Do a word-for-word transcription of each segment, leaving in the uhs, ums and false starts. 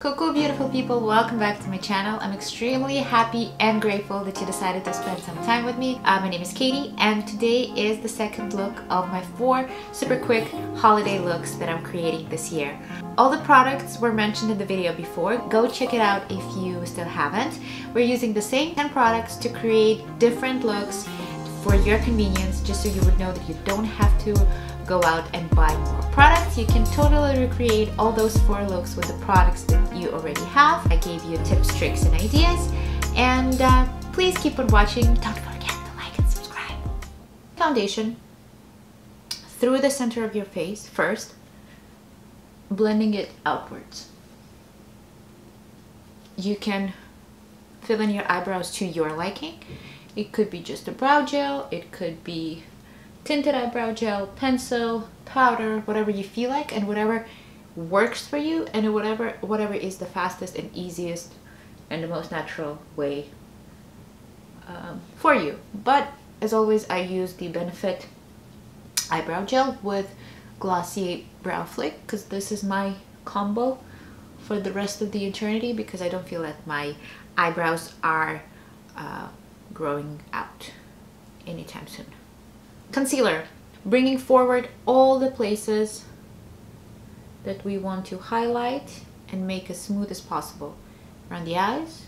Coucou beautiful people, welcome back to my channel. I'm extremely happy and grateful that you decided to spend some time with me. Uh, my name is Katie and today is the second look of my four super quick holiday looks that I'm creating this year. All the products were mentioned in the video before. Go check it out if you still haven't. We're using the same ten products to create different looks for your convenience, just so you would know that you don't have to go out and buy more products. You can totally recreate all those four looks with the products that you already have. I gave you tips, tricks, and ideas, and uh, please keep on watching. Don't forget to like and subscribe. Foundation through the center of your face first, blending it outwards. You can fill in your eyebrows to your liking. It could be just a brow gel, it could be tinted eyebrow gel, pencil, powder, whatever you feel like and whatever works for you and whatever whatever is the fastest and easiest and the most natural way um, for you. But as always, I use the Benefit eyebrow gel with Glossier brow flick because this is my combo for the rest of the eternity, because I don't feel that my eyebrows are uh, growing out anytime soon. Concealer, bringing forward all the places that we want to highlight and make as smooth as possible. Around the eyes,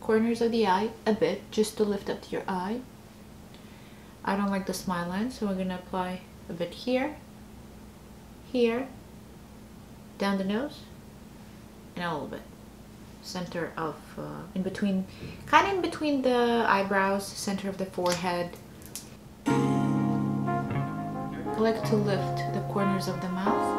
corners of the eye a bit, just to lift up your eye. I don't like the smile line, so we're going to apply a bit here, here, down the nose, and a little bit center of, uh, in between, kind of in between the eyebrows, center of the forehead. I like to lift the corners of the mouth.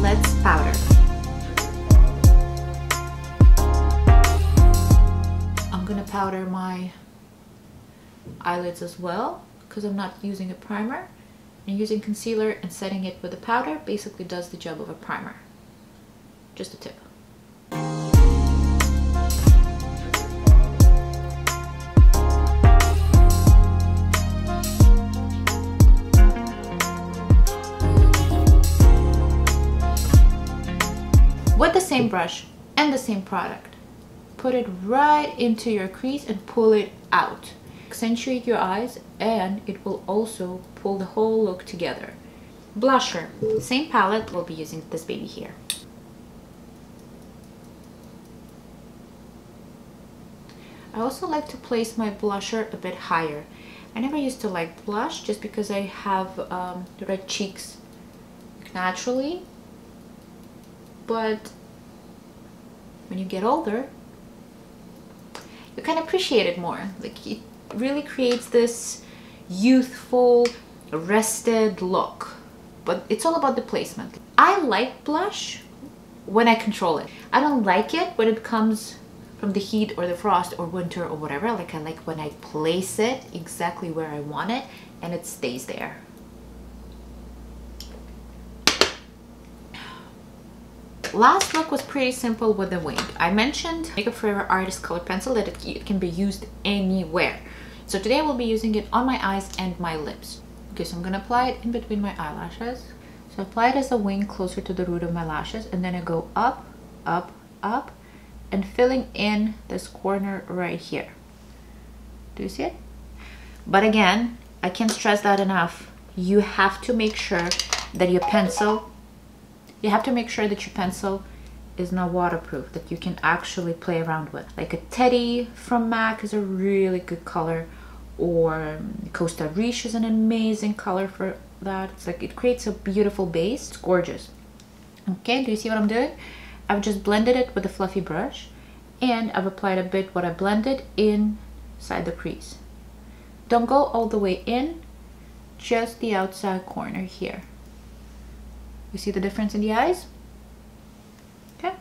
Let's powder. I'm gonna powder my eyelids as well, because I'm not using a primer. I'm using concealer and setting it with a powder. Basically does the job of a primer. Just a tip. With the same brush and the same product, put it right into your crease and pull it out. Accentuate your eyes and it will also pull the whole look together. Blusher, same palette, we'll be using this baby here. I also like to place my blusher a bit higher. I never used to like blush just because I have um, red cheeks naturally, but when you get older you can appreciate it more. Like, it really creates this youthful, rested look, but it's all about the placement. I like blush when I control it. I don't like it when it comes from the heat or the frost or winter or whatever. Like, I like when I place it exactly where I want it and it stays there. Last look was pretty simple with the wing. I mentioned Makeup Forever Artist Color Pencil, that it, it can be used anywhere. So today I will be using it on my eyes and my lips. Okay, so I'm gonna apply it in between my eyelashes. So I apply it as a wing closer to the root of my lashes, and then I go up, up, up, and filling in this corner right here. Do you see it? But again, I can't stress that enough. You have to make sure that your pencil You have to make sure that your pencil is not waterproof, that you can actually play around with. Like a Teddy from MAC is a really good color, or Costa Riche is an amazing color for that. It's like, it creates a beautiful base. It's gorgeous. Okay, do you see what I'm doing? I've just blended it with a fluffy brush and I've applied a bit what I blended inside the crease. Don't go all the way in, just the outside corner here. You see the difference in the eyes? Okay.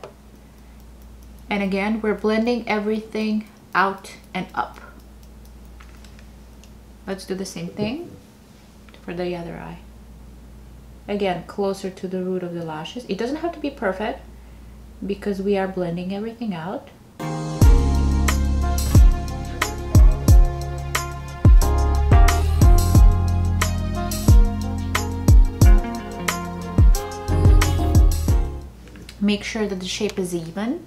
And again, we're blending everything out and up. Let's do the same thing for the other eye. again closer to the root of the lashes. It doesn't have to be perfect because we are blending everything out. Make sure that the shape is even.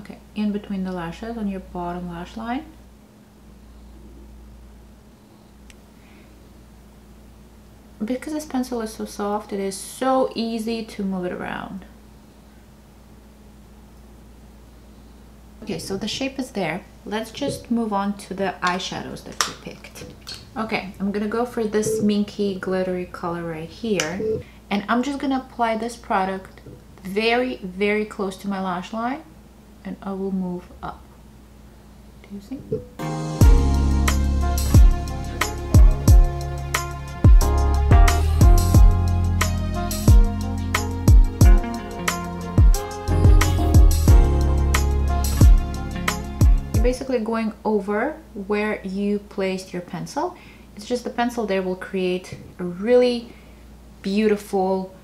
Okay, in between the lashes on your bottom lash line. Because this pencil is so soft, it is so easy to move it around. Okay, so the shape is there. Let's just move on to the eyeshadows that we picked. Okay, I'm gonna go for this minky glittery color right here. And I'm just gonna apply this product very, very close to my lash line, and I will move up. Do you see? You're basically going over where you placed your pencil. It's just the pencil there will create a really beautiful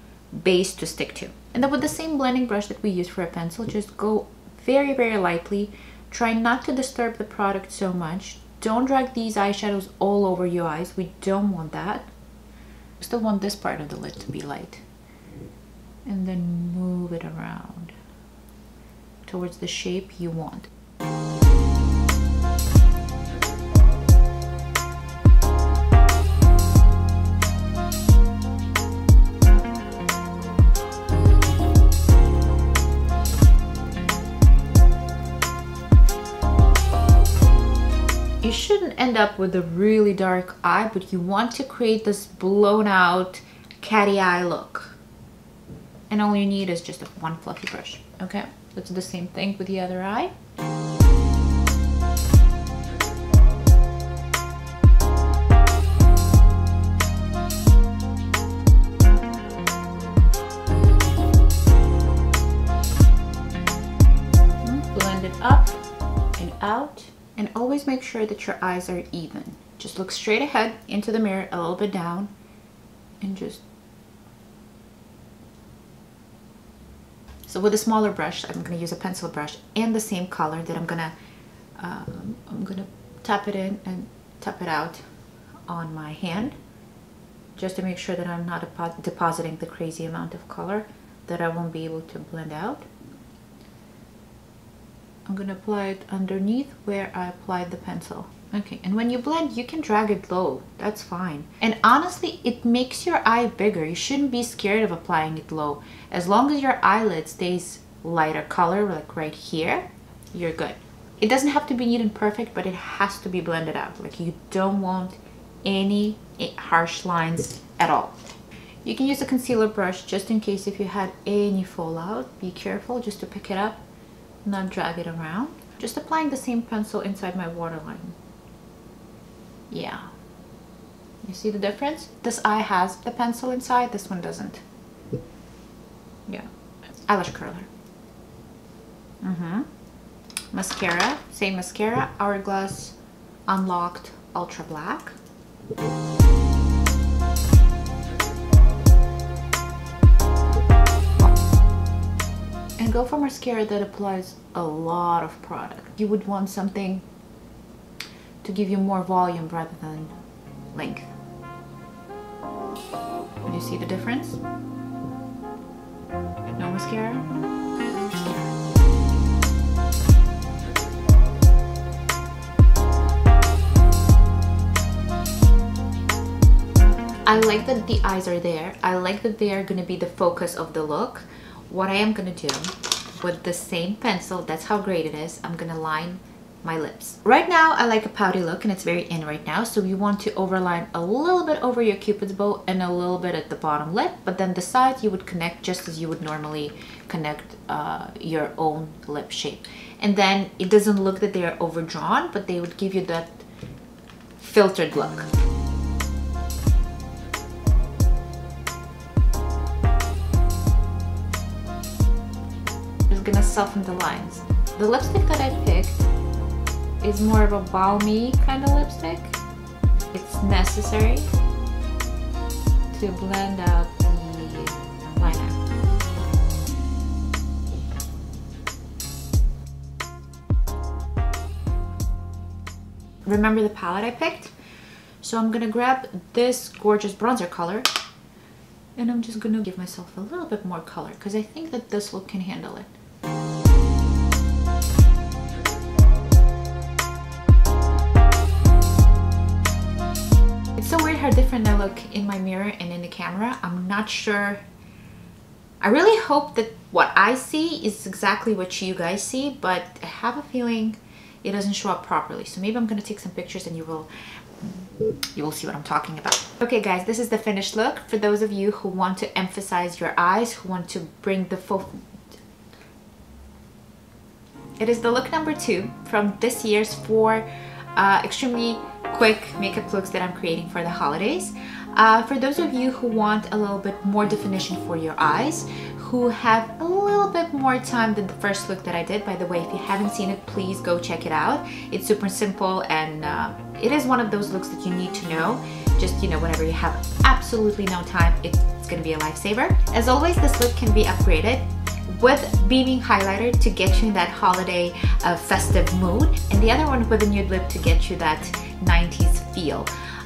base to stick to. And then with the same blending brush that we use for a pencil, just go very, very lightly. Try not to disturb the product so much. Don't drag these eyeshadows all over your eyes. We don't want that. We still want this part of the lid to be light. And then move it around towards the shape you want. You shouldn't end up with a really dark eye, but you want to create this blown out catty eye look. And all you need is just a one fluffy brush. Okay, let's do the same thing with the other eye. Blend it up and out. And always make sure that your eyes are even. Just look straight ahead into the mirror, a little bit down, and just... So with a smaller brush, I'm going to use a pencil brush in the same color that I'm going to um, I'm going to tap it in and tap it out on my hand, just to make sure that I'm not depositing the crazy amount of color that I won't be able to blend out. I'm going to apply it underneath where I applied the pencil. Okay, and when you blend, you can drag it low. That's fine. And honestly, it makes your eye bigger. You shouldn't be scared of applying it low. As long as your eyelid stays lighter color, like right here, you're good. It doesn't have to be neat and perfect, but it has to be blended out. Like, you don't want any harsh lines at all. You can use a concealer brush just in case if you had any fallout. Be careful just to pick it up, not drag it around. Just applying the same pencil inside my waterline. Yeah. You see the difference? This eye has the pencil inside, this one doesn't. Yeah. Eyelash curler. Mm-hmm. Mascara. Same mascara. Hourglass Unlocked Ultra Black. Go for mascara that applies a lot of product. You would want something to give you more volume rather than length. Do you see the difference? No mascara? I like that the eyes are there. I like that they are going to be the focus of the look. What I am going to do with the same pencil, that's how great it is, I'm going to line my lips. Right now, I like a pouty look and it's very in right now. So you want to overline a little bit over your cupid's bow and a little bit at the bottom lip. But then the sides you would connect just as you would normally connect uh, your own lip shape. And then it doesn't look that they are overdrawn, but they would give you that filtered look. Gonna soften the lines. The lipstick that I picked is more of a balmy kind of lipstick. It's necessary to to blend out the liner. Remember the palette I picked? So I'm gonna grab this gorgeous bronzer color and I'm just gonna give myself a little bit more color because I think that this look can handle it. It's so weird how different I look in my mirror and in the camera. I'm not sure. I really hope that what I see is exactly what you guys see, but I have a feeling it doesn't show up properly. So maybe I'm gonna take some pictures and you will you will see what I'm talking about. Okay guys, this is the finished look. For those of you who want to emphasize your eyes, who want to bring the fo- It is the look number two from this year's four uh, extremely quick makeup looks that I'm creating for the holidays. Uh, for those of you who want a little bit more definition for your eyes, who have a little bit more time than the first look that I did. By the way, if you haven't seen it, please go check it out. It's super simple and uh, it is one of those looks that you need to know. Just, you know, whenever you have absolutely no time, it's gonna be a lifesaver. As always, this look can be upgraded with beaming highlighter to get you in that holiday uh, festive mood, and the other one with a nude lip to get you that nineties feel.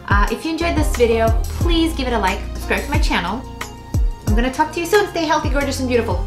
Uh, if you enjoyed this video, please give it a like, subscribe to my channel. I'm gonna talk to you soon. Stay healthy, gorgeous, and beautiful.